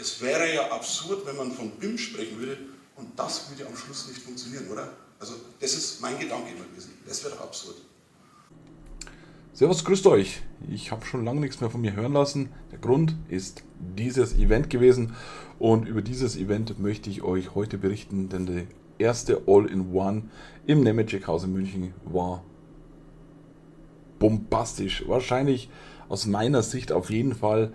Es wäre ja absurd, wenn man von BIM sprechen würde und das würde am Schluss nicht funktionieren, oder? Also das ist mein Gedanke immer gewesen. Das wäre doch absurd. Servus, grüßt euch. Ich habe schon lange nichts mehr von mir hören lassen. Der Grund ist dieses Event gewesen und über dieses Event möchte ich euch heute berichten, denn die erste All-in-One im Nemetschek Haus in München war bombastisch. Wahrscheinlich aus meiner Sicht auf jeden Fall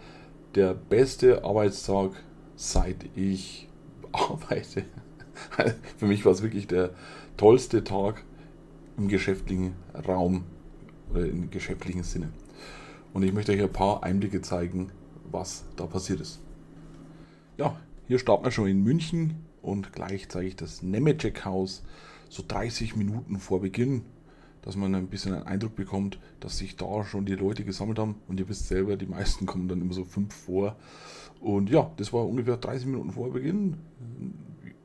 der beste Arbeitstag, seit ich arbeite. Für mich war es wirklich der tollste Tag im geschäftlichen Raum oder im geschäftlichen Sinne. Und ich möchte euch ein paar Einblicke zeigen, was da passiert ist. Ja, hier starten wir schon in München und gleich zeige ich das Nemetschek-Haus so 30 Minuten vor Beginn, dass man ein bisschen einen Eindruck bekommt, dass sich da schon die Leute gesammelt haben. Und ihr wisst selber, die meisten kommen dann immer so 5 vor. Und ja, das war ungefähr 30 Minuten vor Beginn.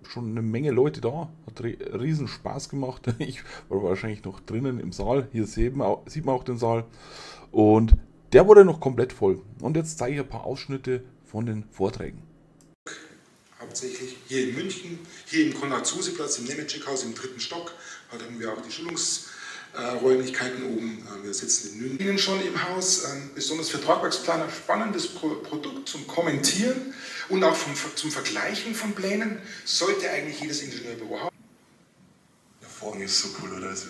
Schon eine Menge Leute da. Hat riesen Spaß gemacht. Ich war wahrscheinlich noch drinnen im Saal. Hier sieht man auch den Saal. Und der wurde noch komplett voll. Und jetzt zeige ich ein paar Ausschnitte von den Vorträgen. Hauptsächlich hier in München, hier im Konrad-Zuse-Platz, im Nemetschek-Haus im 3. Stock. Da haben wir auch die Schulungsräumlichkeiten oben. Wir sitzen in Nürnberg schon im Haus. Besonders für Tragwerksplaner spannendes Produkt zum Kommentieren und auch zum Vergleichen von Plänen sollte eigentlich jedes Ingenieurbüro haben. Der Vorhang ist so cool, oder? Das ist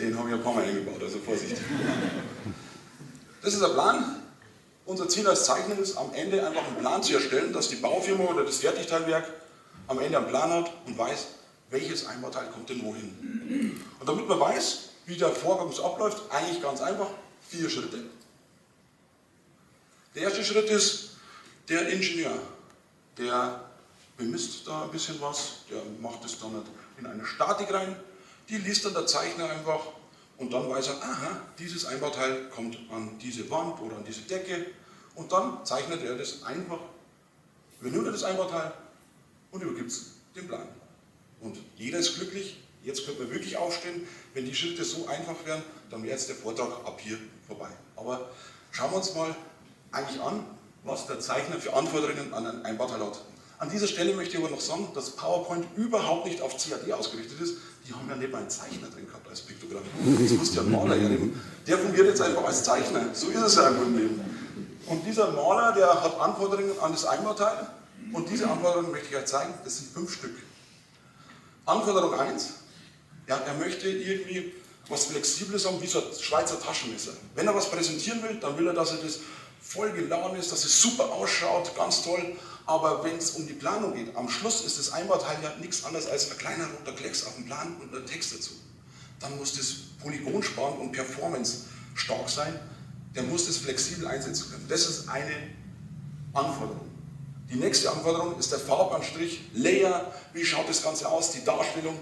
den haben wir ein paar Mal eingebaut, also Vorsicht. Das ist der Plan. Unser Ziel als Zeichner ist, am Ende einfach einen Plan zu erstellen, dass die Baufirma oder das Fertigteilwerk am Ende einen Plan hat und weiß, welches Einbauteil kommt denn wohin. Und damit man weiß, wie der Vorgang so abläuft, eigentlich ganz einfach, 4 Schritte. Der erste Schritt ist der Ingenieur. Der bemisst da ein bisschen was, der macht es dann in eine Statik rein, die liest dann der Zeichner einfach und dann weiß er, aha, dieses Einbauteil kommt an diese Wand oder an diese Decke und dann zeichnet er das einfach, benutzt er das Einbauteil und übergibt es den Plan. Und jeder ist glücklich, jetzt könnte man wirklich aufstehen. Wenn die Schritte so einfach wären, dann wäre jetzt der Vortrag ab hier vorbei. Aber schauen wir uns mal eigentlich an, was der Zeichner für Anforderungen an ein Einbauteil hat. An dieser Stelle möchte ich aber noch sagen, dass PowerPoint überhaupt nicht auf CAD ausgerichtet ist. Die haben ja nicht mal einen Zeichner drin gehabt als Piktogramm. Das muss ja ein Maler hernehmen. Der fungiert jetzt einfach als Zeichner. So ist es ja im Leben. Und dieser Maler, der hat Anforderungen an das Einbauteil. Und diese Anforderungen möchte ich euch zeigen, das sind 5 Stück. Anforderung 1, ja, er möchte irgendwie was Flexibles haben, wie so ein Schweizer Taschenmesser. Wenn er was präsentieren will, dann will er, dass er das voll geladen ist, dass es super ausschaut, ganz toll. Aber wenn es um die Planung geht, am Schluss ist das Einbauteil ja nichts anderes als ein kleiner roter Klecks auf dem Plan und ein Text dazu. Dann muss das Polygon sparen und Performance stark sein. Der muss das flexibel einsetzen können. Das ist eine Anforderung. Die nächste Anforderung ist der Farbanstrich, Layer, wie schaut das Ganze aus, die Darstellung.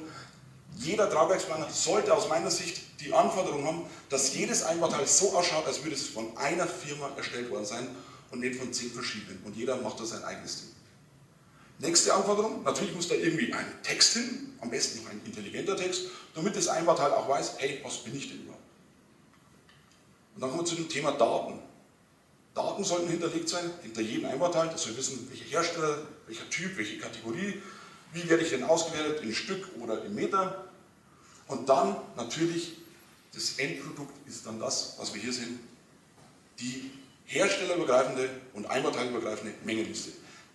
Jeder Tragwerksplaner sollte aus meiner Sicht die Anforderung haben, dass jedes Einbauteil so ausschaut, als würde es von einer Firma erstellt worden sein und nicht von 10 verschiedenen. Und jeder macht da sein eigenes Ding. Nächste Anforderung, natürlich muss da irgendwie ein Text hin, am besten noch ein intelligenter Text, damit das Einbauteil auch weiß, hey, was bin ich denn überhaupt? Und dann kommen wir zu dem Thema Daten. Daten sollten hinterlegt sein, hinter jedem Einbauteil, dass wir wissen, welcher Hersteller, welcher Typ, welche Kategorie, wie werde ich denn ausgewertet, in Stück oder in Meter. Und dann natürlich, das Endprodukt ist dann das, was wir hier sehen, die herstellerübergreifende und einbauteilübergreifende Mengenliste.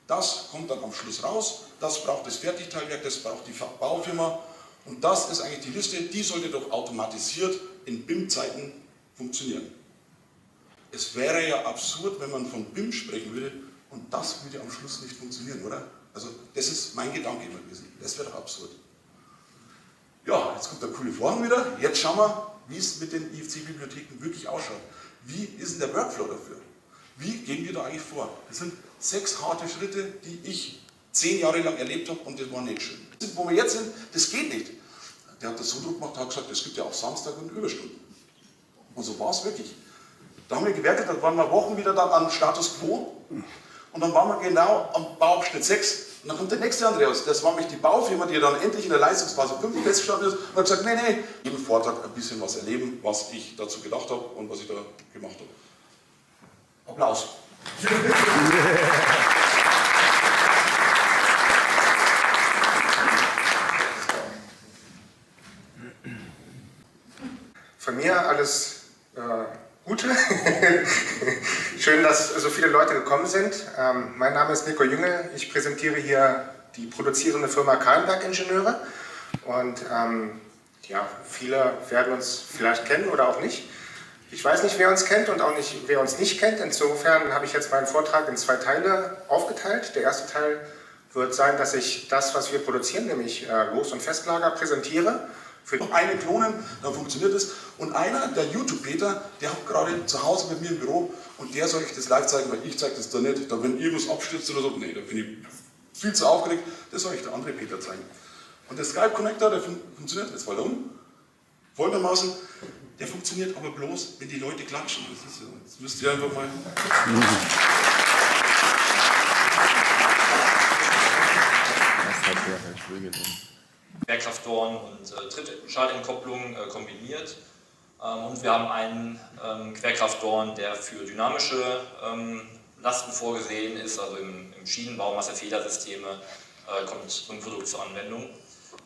Das kommt dann am Schluss raus, das braucht das Fertigteilwerk, das braucht die Baufirma und das ist eigentlich die Liste, die sollte doch automatisiert in BIM-Zeiten funktionieren. Es wäre ja absurd, wenn man von BIM sprechen würde und das würde am Schluss nicht funktionieren, oder? Also das ist mein Gedanke immer gewesen. Das wäre doch absurd. Ja, jetzt kommt der coole Vorhang wieder. Jetzt schauen wir, wie es mit den IFC-Bibliotheken wirklich ausschaut. Wie ist denn der Workflow dafür? Wie gehen wir da eigentlich vor? Das sind 6 harte Schritte, die ich 10 Jahre lang erlebt habe und das war nicht schön. Wo wir jetzt sind, das geht nicht. Der hat das so Druck gemacht, hat gesagt, es gibt ja auch Samstag und Überstunden. Und so war es wirklich. Da haben wir gewertet, dann waren wir Wochen wieder dann am Status Quo und dann waren wir genau am Bauabschnitt 6 und dann kommt der nächste Andreas, das war nämlich die Baufirma, die dann endlich in der Leistungsphase 5 festgestanden ist und hat gesagt, nee, nee, jeden Vortrag ein bisschen was erleben, was ich dazu gedacht habe und was ich da gemacht habe. Applaus. Von mir alles Gute. Schön, dass so viele Leute gekommen sind. Mein Name ist Nico Jüngel. Ich präsentiere hier die produzierende Firma Calenberg Ingenieure. Und ja, viele werden uns vielleicht kennen oder auch nicht. Ich weiß nicht, wer uns kennt und auch nicht, wer uns nicht kennt. Insofern habe ich jetzt meinen Vortrag in zwei Teile aufgeteilt. Der erste Teil wird sein, dass ich das, was wir produzieren, nämlich Los- und Festlager, präsentiere. Für eine klonen, dann funktioniert das. Und einer, der YouTube-Peter, der hat gerade zu Hause mit mir im Büro und der soll ich das live zeigen, weil ich zeige das da nicht. Da, wenn irgendwas abstürzt oder so, nee, da bin ich viel zu aufgeregt. Das soll ich der andere Peter zeigen. Und der Skype-Connector, der funktioniert, jetzt war der folgendermaßen, der funktioniert aber bloß, wenn die Leute klatschen. Das ist, das müsst ihr einfach mal. Das hat der Herr Schwingel. Querkraftdorn und Trittschallentkopplung kombiniert. Und wir haben einen Querkraftdorn, der für dynamische Lasten vorgesehen ist, also im Schienenbau, Massefedersysteme, kommt im Produkt zur Anwendung.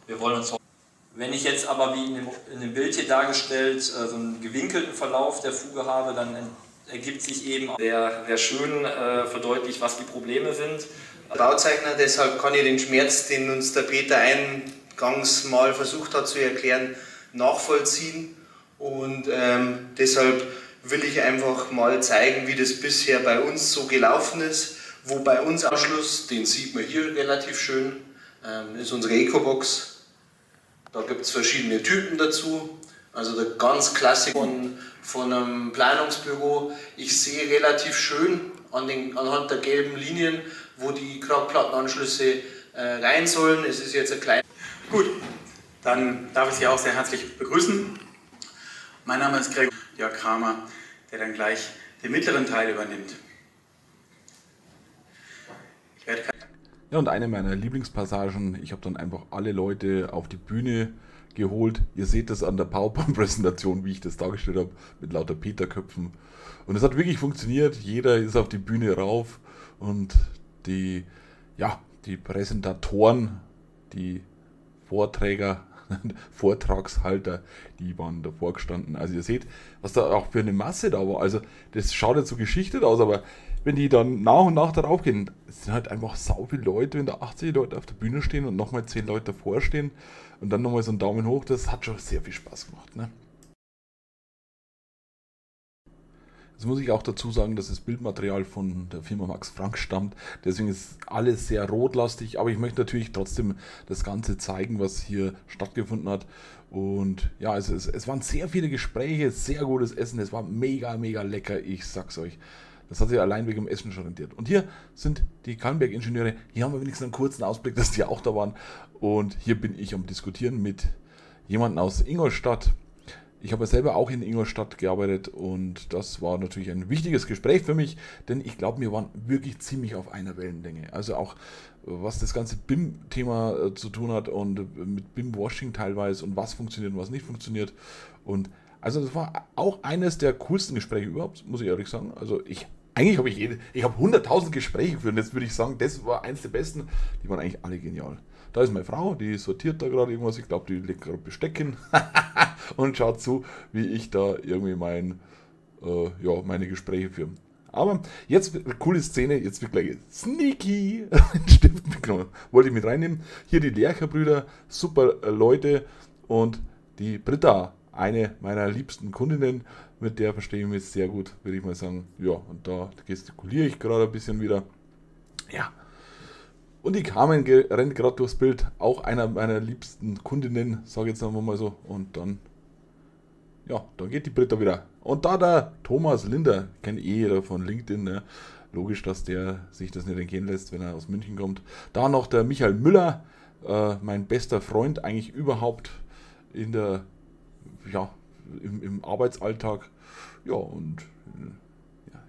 Wir wollen uns, wenn ich jetzt aber wie in dem Bild hier dargestellt so einen gewinkelten Verlauf der Fuge habe, dann ergibt sich eben sehr schön verdeutlicht, was die Probleme sind. Bauzeichner, deshalb kann ich den Schmerz, den uns der Peter eingangs mal versucht hat zu erklären, nachvollziehen. Und deshalb will ich einfach mal zeigen, wie das bisher bei uns so gelaufen ist. Wo bei uns am Anschluss, den sieht man hier relativ schön, ist unsere EcoBox. Da gibt es verschiedene Typen dazu. Also der ganz Klassiker von einem Planungsbüro. Ich sehe relativ schön anhand der gelben Linien, wo die Kragplattenanschlüsse rein sollen. Es ist jetzt ein kleiner. Gut, dann darf ich Sie auch sehr herzlich begrüßen. Mein Name ist Gregor Jörg Kramer, der dann gleich den mittleren Teil übernimmt. Ja, und eine meiner Lieblingspassagen, ich habe dann einfach alle Leute auf die Bühne geholt. Ihr seht das an der PowerPoint-Präsentation, wie ich das dargestellt habe, mit lauter Peterköpfen. Und es hat wirklich funktioniert, jeder ist auf die Bühne rauf und die Präsentatoren, die Vortragshalter, die waren davor gestanden. Also ihr seht, was da auch für eine Masse da war. Also das schaut jetzt so geschichtet aus, aber wenn die dann nach und nach darauf gehen, sind halt einfach sau viele Leute, wenn da 80 Leute auf der Bühne stehen und nochmal 10 Leute davor stehen und dann nochmal so einen Daumen hoch, das hat schon sehr viel Spaß gemacht, ne? Jetzt muss ich auch dazu sagen, dass das Bildmaterial von der Firma Max Frank stammt. Deswegen ist alles sehr rotlastig, aber ich möchte natürlich trotzdem das Ganze zeigen, was hier stattgefunden hat. Und ja, also es waren sehr viele Gespräche, sehr gutes Essen, es war mega, mega lecker, ich sag's euch. Das hat sich allein wegen dem Essen schon rentiert. Und hier sind die Calenberg Ingenieure, hier haben wir wenigstens einen kurzen Ausblick, dass die auch da waren. Und hier bin ich am Diskutieren mit jemandem aus Ingolstadt. Ich habe selber auch in Ingolstadt gearbeitet und das war natürlich ein wichtiges Gespräch für mich, denn ich glaube, wir waren wirklich ziemlich auf einer Wellenlänge. Also auch, was das ganze BIM-Thema zu tun hat und mit BIM-Washing teilweise und was funktioniert und was nicht funktioniert. Und also das war auch eines der coolsten Gespräche überhaupt, muss ich ehrlich sagen. Also ich habe 100.000 Gespräche geführt und jetzt würde ich sagen, das war eines der besten, die waren eigentlich alle genial. Da ist meine Frau, die sortiert da gerade irgendwas, ich glaube, die legt gerade Besteck hin und schaut zu, wie ich da irgendwie meine Gespräche führe. Aber jetzt, coole Szene, jetzt wird gleich sneaky einen Stift mitgenommen. Wollte ich mit reinnehmen. Hier die Lercherbrüder, super Leute und die Britta, eine meiner liebsten Kundinnen, mit der verstehe ich mich sehr gut, würde ich mal sagen. Ja, und da gestikuliere ich gerade ein bisschen wieder. Ja. Und die Carmen rennt gerade durchs Bild, auch einer meiner liebsten Kundinnen, sage ich jetzt einfach mal so. Und dann, ja, dann geht die Britta wieder. Und da der Thomas Linder, kennt jeder von LinkedIn, ne? Logisch, dass der sich das nicht entgehen lässt, wenn er aus München kommt. Da noch der Michael Müller, mein bester Freund eigentlich überhaupt in der, ja, im Arbeitsalltag. Ja, und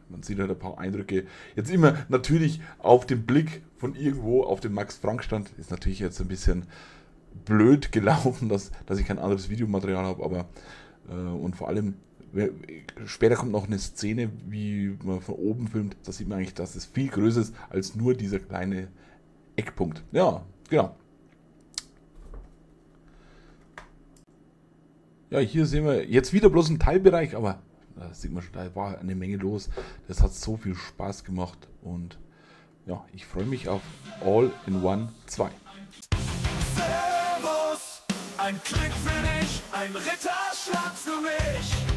man sieht halt ein paar Eindrücke. Jetzt immer natürlich auf den Blick von irgendwo auf den Max-Frank-Stand. Ist natürlich jetzt ein bisschen blöd gelaufen, dass ich kein anderes Videomaterial habe, aber und vor allem Später kommt noch eine Szene, wie man von oben filmt. Da sieht man eigentlich, dass es viel größer ist als nur dieser kleine Eckpunkt. Ja, genau. Ja, hier sehen wir jetzt wieder bloß einen Teilbereich, aber da sieht man schon, da war eine Menge los. Das hat so viel Spaß gemacht und ja, ich freue mich auf All-in-One 2. Servus, ein Klick für dich, ein Ritterschlag für mich.